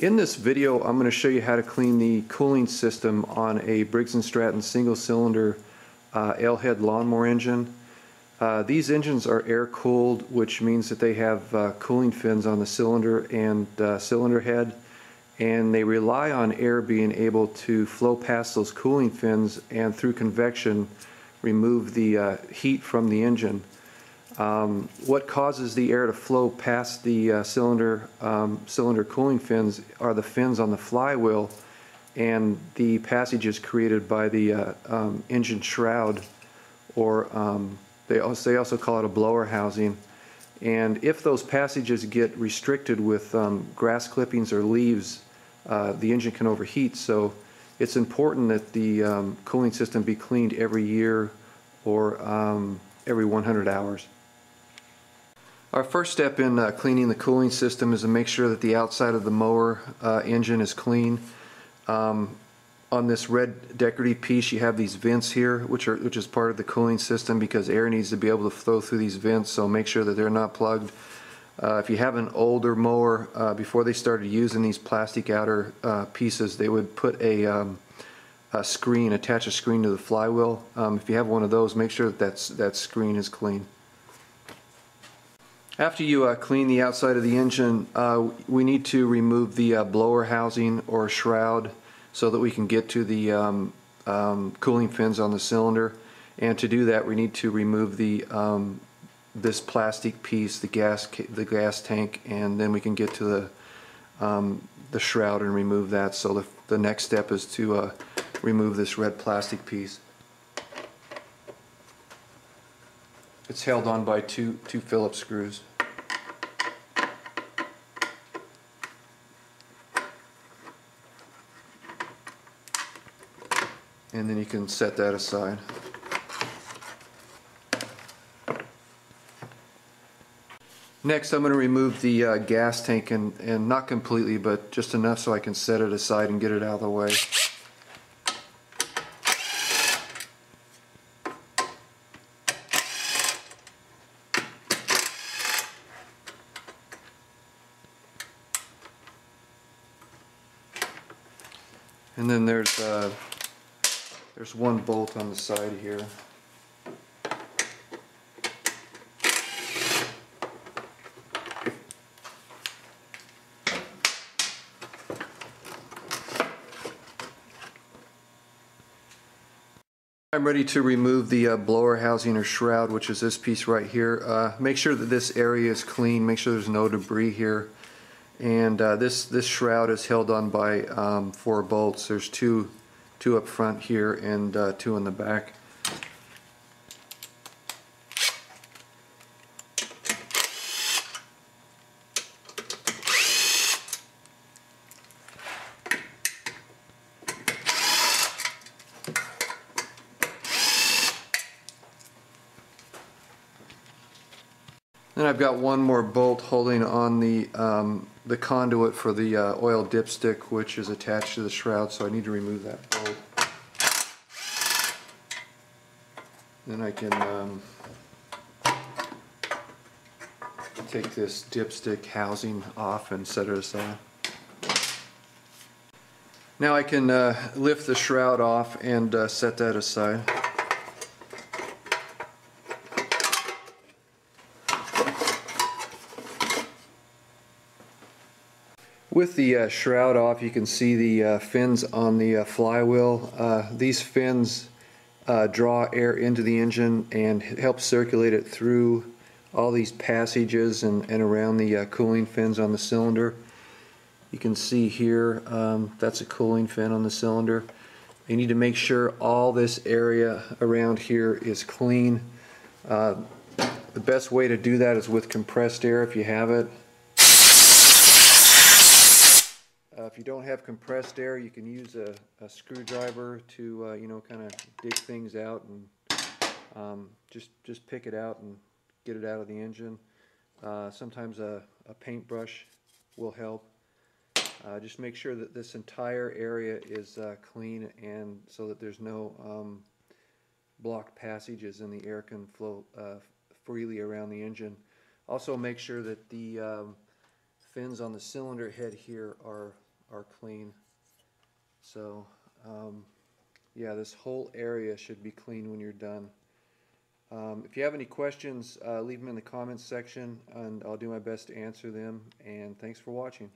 In this video, I'm going to show you how to clean the cooling system on a Briggs & Stratton single-cylinder L-Head lawnmower engine. These engines are air-cooled, which means that they have cooling fins on the cylinder and cylinder head, and they rely on air being able to flow past those cooling fins and through convection remove the heat from the engine. What causes the air to flow past the cylinder cooling fins are the fins on the flywheel and the passages created by the engine shroud, or they also call it a blower housing. And if those passages get restricted with grass clippings or leaves, the engine can overheat. So it's important that the cooling system be cleaned every year or every 100 hours. Our first step in cleaning the cooling system is to make sure that the outside of the mower engine is clean. On this red decorative piece, you have these vents here, which is part of the cooling system, because air needs to be able to flow through these vents, so make sure that they're not plugged. If you have an older mower, before they started using these plastic outer pieces, they would put attach a screen to the flywheel. If you have one of those, make sure that that screen is clean. After you clean the outside of the engine, we need to remove the blower housing or shroud so that we can get to the cooling fins on the cylinder. And to do that, we need to remove the this plastic piece, the gas tank, and then we can get to the shroud and remove that. So the next step is to remove this red plastic piece. It's held on by two Phillips screws. And then you can set that aside. Next, I'm going to remove the gas tank, and not completely, but just enough so I can set it aside and get it out of the way. And then there's one bolt on the side here. I'm ready to remove the blower housing or shroud, which is this piece right here. Make sure that this area is clean. Make sure there's no debris here. And this shroud is held on by four bolts. There's two up front here and two in the back. Then I've got one more bolt holding on the conduit for the oil dipstick, which is attached to the shroud, so I need to remove that bolt. Then I can take this dipstick housing off and set it aside. Now I can lift the shroud off and set that aside. With the shroud off, you can see the fins on the flywheel. These fins draw air into the engine and help circulate it through all these passages and around the cooling fins on the cylinder. You can see here that's a cooling fin on the cylinder. You need to make sure all this area around here is clean. The best way to do that is with compressed air if you have it. If you don't have compressed air, you can use a screwdriver to you know, kind of dig things out and just pick it out and get it out of the engine. Sometimes a paintbrush will help. Just make sure that this entire area is clean, and so that there's no blocked passages and the air can flow freely around the engine. Also, make sure that the fins on the cylinder head here are are clean. So yeah, this whole area should be clean when you're done. If you have any questions, leave them in the comments section and I'll do my best to answer them, and thanks for watching.